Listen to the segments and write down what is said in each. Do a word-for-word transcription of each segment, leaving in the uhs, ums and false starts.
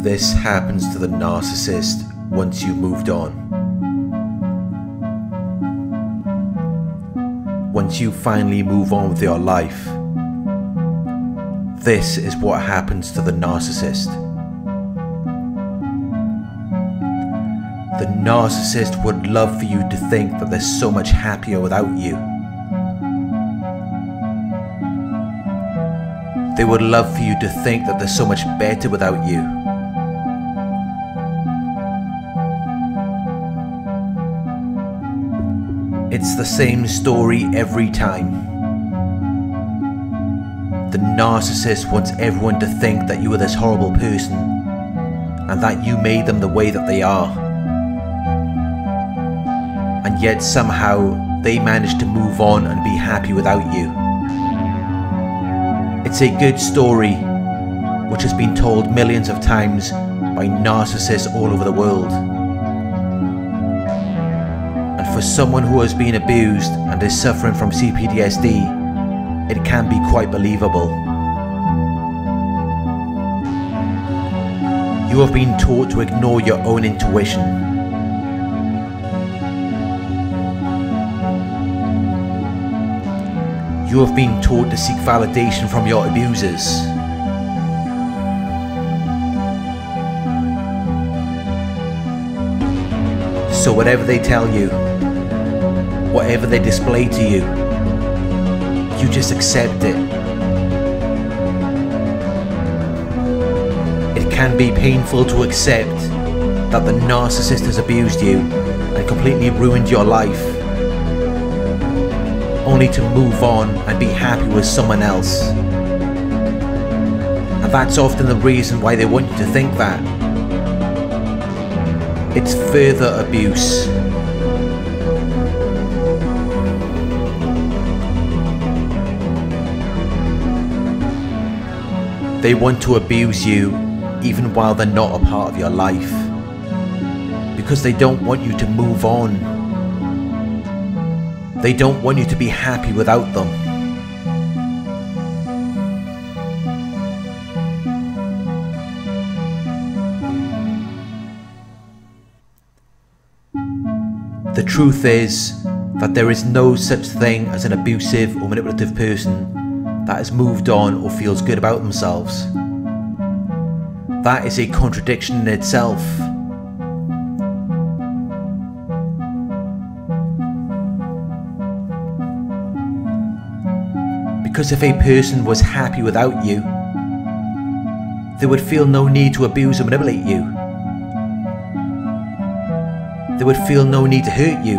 This happens to the narcissist once you moved on. Once you finally move on with your life, this is what happens to the narcissist. The narcissist would love for you to think that they're so much happier without you. They would love for you to think that they're so much better without you. It's the same story every time. The narcissist wants everyone to think that you are this horrible person and that you made them the way that they are. And yet somehow they manage to move on and be happy without you. It's a good story, which has been told millions of times by narcissists all over the world. And for someone who has been abused and is suffering from C P T S D, it can be quite believable. You have been taught to ignore your own intuition. You have been taught to seek validation from your abusers. So whatever they tell you, whatever they display to you, you just accept it. It can be painful to accept that the narcissist has abused you and completely ruined your life, only to move on and be happy with someone else. And that's often the reason why they want you to think that. It's further abuse. They want to abuse you even while they're not a part of your life, because they don't want you to move on. They don't want you to be happy without them. The truth is that there is no such thing as an abusive or manipulative person that has moved on or feels good about themselves. That is a contradiction in itself. Because if a person was happy without you, they would feel no need to abuse or manipulate you. They would feel no need to hurt you.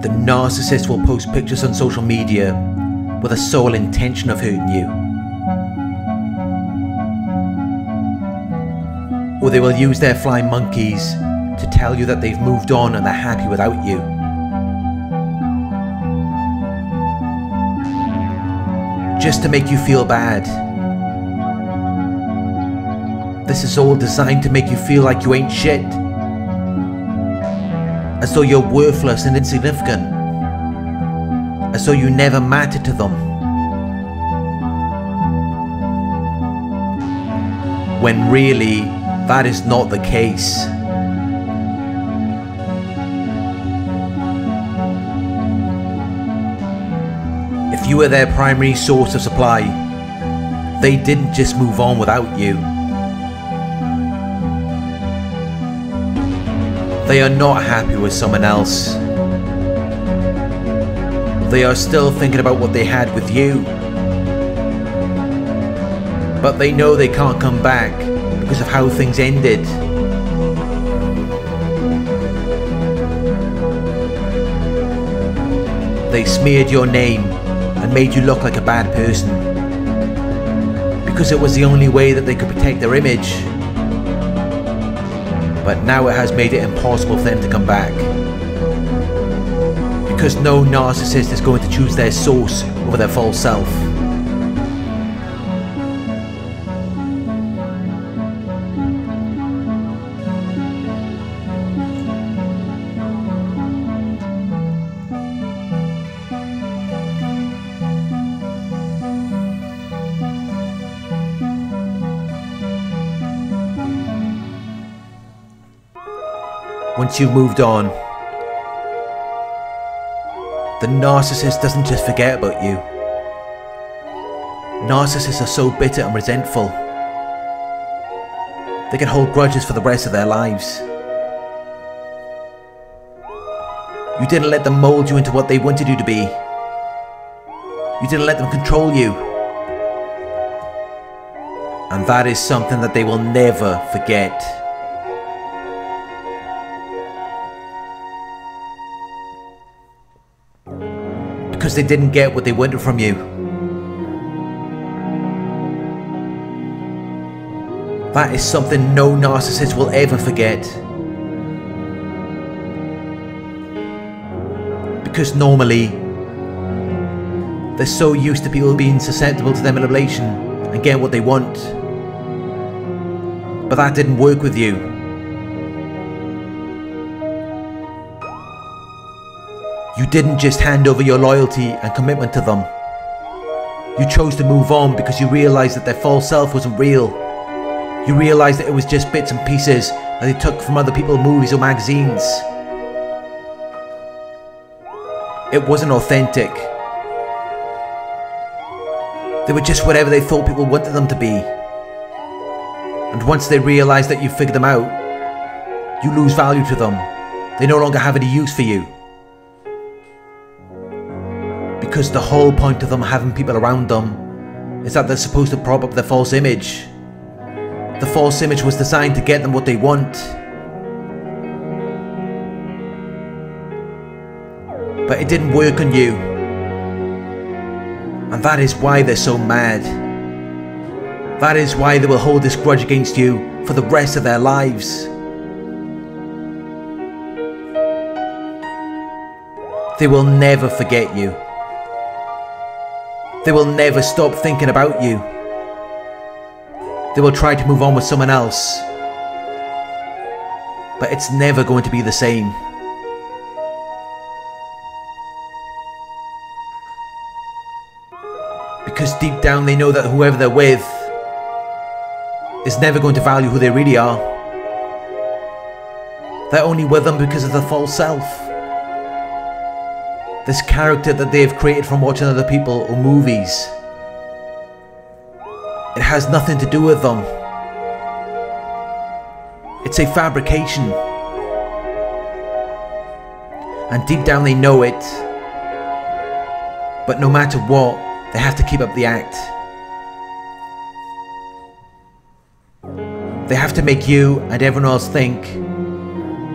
The narcissist will post pictures on social media with a sole intention of hurting you. Or they will use their flying monkeys to tell you that they've moved on and they're happy without you. Just to make you feel bad. This is all designed to make you feel like you ain't shit. As though you're worthless and insignificant. As though you never matter to them. When really, that is not the case. If you were their primary source of supply, they didn't just move on without you. They are not happy with someone else. They are still thinking about what they had with you. But they know they can't come back because of how things ended. They smeared your name and made you look like a bad person, because it was the only way that they could protect their image. But now it has made it impossible for them to come back, because no narcissist is going to choose their source over their false self. once you've moved on, the narcissist doesn't just forget about you. Narcissists are so bitter and resentful, they can hold grudges for the rest of their lives. You didn't let them mold you into what they wanted you to be. You didn't let them control you. And that is something that they will never forget. Because they didn't get what they wanted from you. That is something no narcissist will ever forget. Because normally, they're so used to people being susceptible to their manipulation and get what they want. But that didn't work with you. You didn't just hand over your loyalty and commitment to them. You chose to move on because you realized that their false self wasn't real. You realized that it was just bits and pieces that they took from other people's movies or magazines. It wasn't authentic. They were just whatever they thought people wanted them to be. And once they realize that you figured them out, you lose value to them. They no longer have any use for you. Because the whole point of them having people around them is that they're supposed to prop up their false image. The false image was designed to get them what they want. But it didn't work on you. And that is why they're so mad. That is why they will hold this grudge against you for the rest of their lives. They will never forget you. They will never stop thinking about you. They will try to move on with someone else. But it's never going to be the same. Because deep down they know that whoever they're with is never going to value who they really are. They're only with them because of the false self. This character that they have created from watching other people or movies. It has nothing to do with them. It's a fabrication. And deep down they know it. But no matter what, they have to keep up the act. They have to make you and everyone else think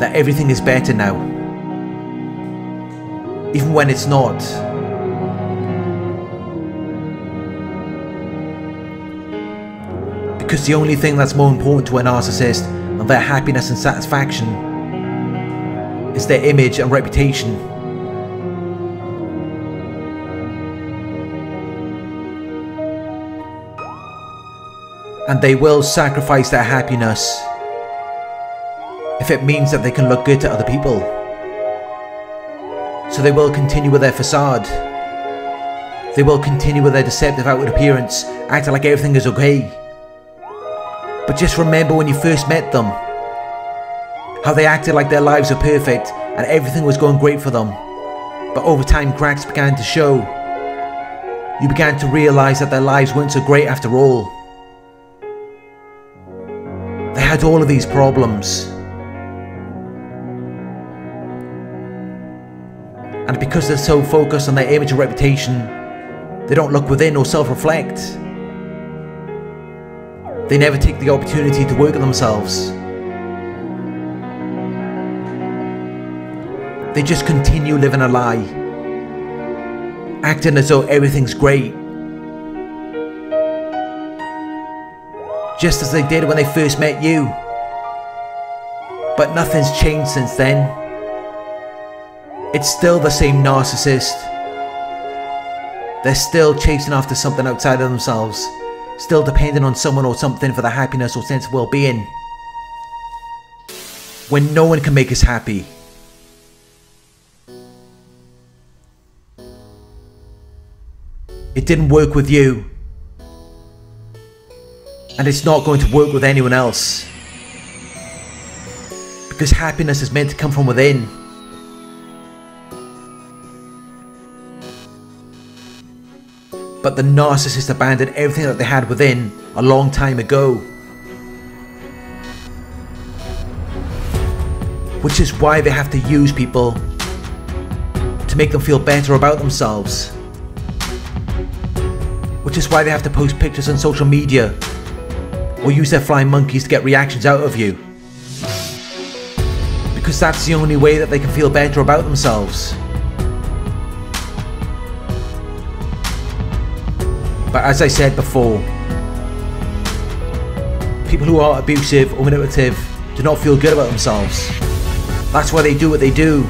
that everything is better now. Even when it's not. Because the only thing that's more important to a narcissist and their happiness and satisfaction is their image and reputation. And they will sacrifice their happiness if it means that they can look good to other people. So they will continue with their facade. They will continue with their deceptive outward appearance, acting like everything is okay. But just remember when you first met them, how they acted like their lives were perfect and everything was going great for them. But over time, cracks began to show. You began to realize that their lives weren't so great after all. They had all of these problems. And because they're so focused on their image and reputation, they don't look within or self-reflect. They never take the opportunity to work on themselves. They just continue living a lie, acting as though everything's great. Just as they did when they first met you. But nothing's changed since then. It's still the same narcissist. They're still chasing after something outside of themselves, still depending on someone or something for their happiness or sense of well-being. When no one can make us happy. It didn't work with you. And it's not going to work with anyone else. This happiness is meant to come from within. But the narcissist abandoned everything that they had within a long time ago. Which is why they have to use people to make them feel better about themselves. Which is why they have to post pictures on social media or use their flying monkeys to get reactions out of you. Because that's the only way that they can feel better about themselves. But as I said before, people who are abusive or manipulative do not feel good about themselves. That's why they do what they do.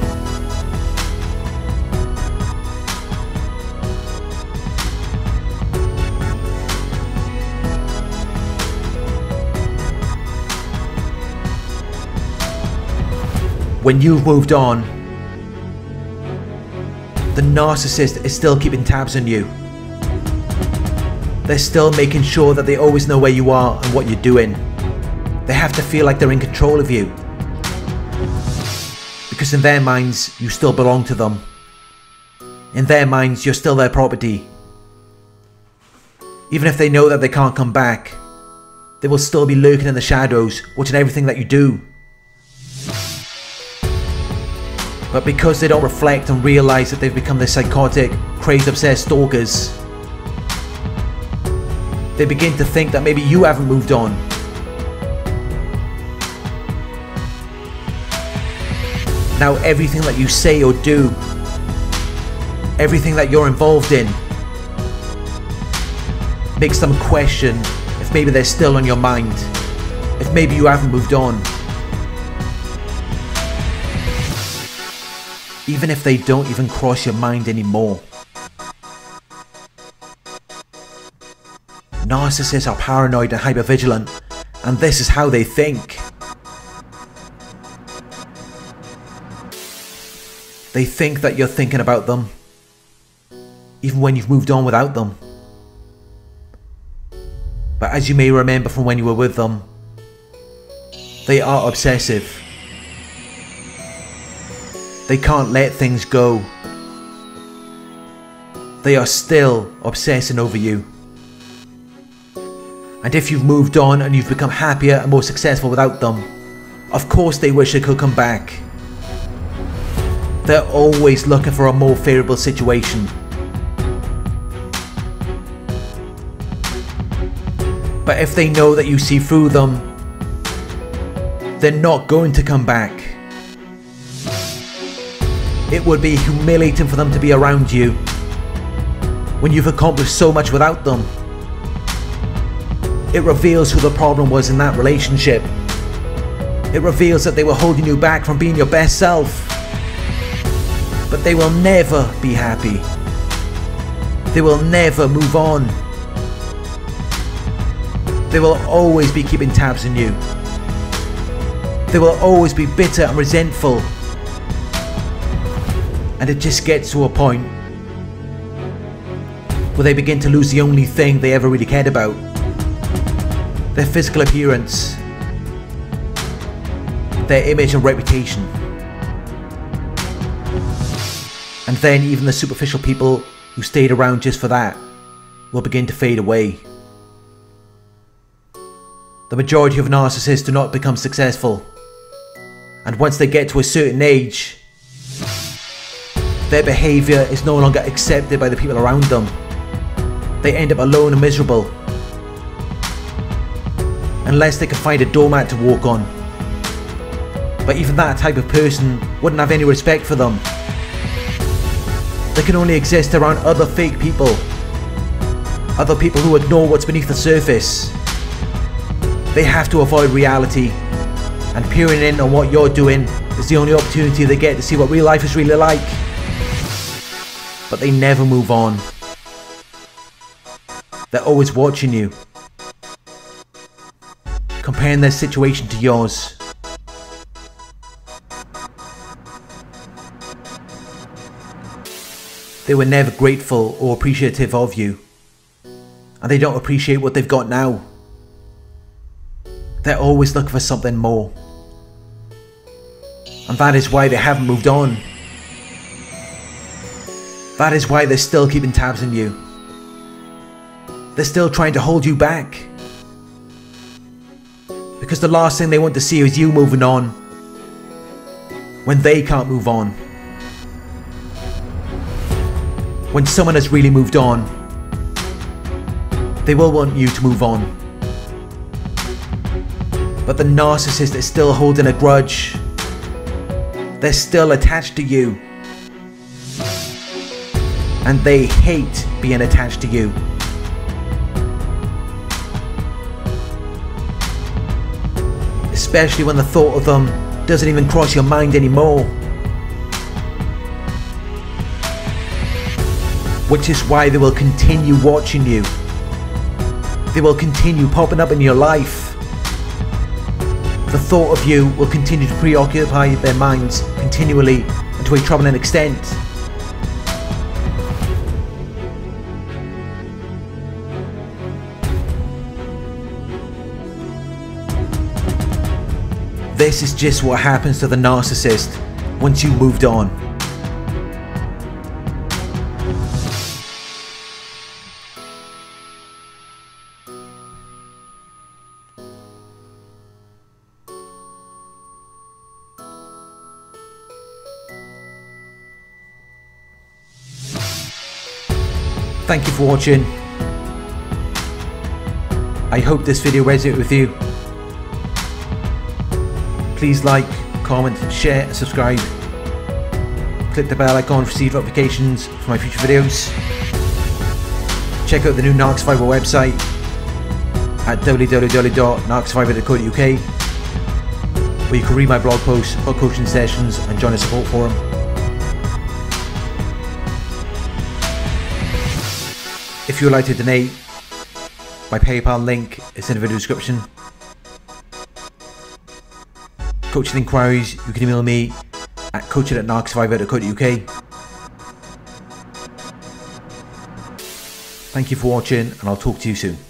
When you've moved on, the narcissist is still keeping tabs on you. They're still making sure that they always know where you are and what you're doing. They have to feel like they're in control of you. Because in their minds, you still belong to them. In their minds, you're still their property. Even if they know that they can't come back, they will still be lurking in the shadows, watching everything that you do. But because they don't reflect and realize that they've become this psychotic, crazed, obsessed stalkers, they begin to think that maybe you haven't moved on. Now everything that you say or do, everything that you're involved in, makes them question if maybe they're still on your mind, if maybe you haven't moved on. Even if they don't even cross your mind anymore. Narcissists are paranoid and hypervigilant, and this is how they think. They think that you're thinking about them, even when you've moved on without them. But as you may remember from when you were with them, they are obsessive. They can't let things go. They are still obsessing over you. And if you've moved on and you've become happier and more successful without them, of course they wish they could come back. They're always looking for a more favourable situation. But if they know that you see through them, they're not going to come back. It would be humiliating for them to be around you when you've accomplished so much without them. It reveals who the problem was in that relationship. It reveals that they were holding you back from being your best self. But they will never be happy. They will never move on. They will always be keeping tabs on you. They will always be bitter and resentful. And it just gets to a point where they begin to lose the only thing they ever really cared about. Their physical appearance, their image and reputation. And then even the superficial people who stayed around just for that will begin to fade away. The majority of narcissists do not become successful. And once they get to a certain age, their behaviour is no longer accepted by the people around them. They end up alone and miserable. Unless they can find a doormat to walk on. But even that type of person wouldn't have any respect for them. They can only exist around other fake people. Other people who ignore what's beneath the surface. They have to avoid reality. And peering in on what you're doing is the only opportunity they get to see what real life is really like. But they never move on. They're always watching you. Comparing their situation to yours. They were never grateful or appreciative of you. And they don't appreciate what they've got now. They're always looking for something more. And that is why they haven't moved on. That is why they're still keeping tabs on you. They're still trying to hold you back. Because the last thing they want to see is you moving on when they can't move on. When someone has really moved on, they will want you to move on. But the narcissist is still holding a grudge. They're still attached to you. And they hate being attached to you. Especially when the thought of them doesn't even cross your mind anymore. Which is why they will continue watching you. They will continue popping up in your life. The thought of you will continue to preoccupy their minds continually and to a troubling extent. This is just what happens to the narcissist once you've moved on. Thank you for watching. I hope this video resonated with you. Please like, comment, share and subscribe. Click the bell icon to receive notifications for my future videos. Check out the new Narc Survivor website at w w w dot narc survivor dot co dot u k, where you can read my blog posts, book coaching sessions and join a support forum. If you would like to donate, my PayPal link is in the video description. Coaching inquiries, you can email me at coaching at narc survivor dot co dot u k. Thank you for watching, and I'll talk to you soon.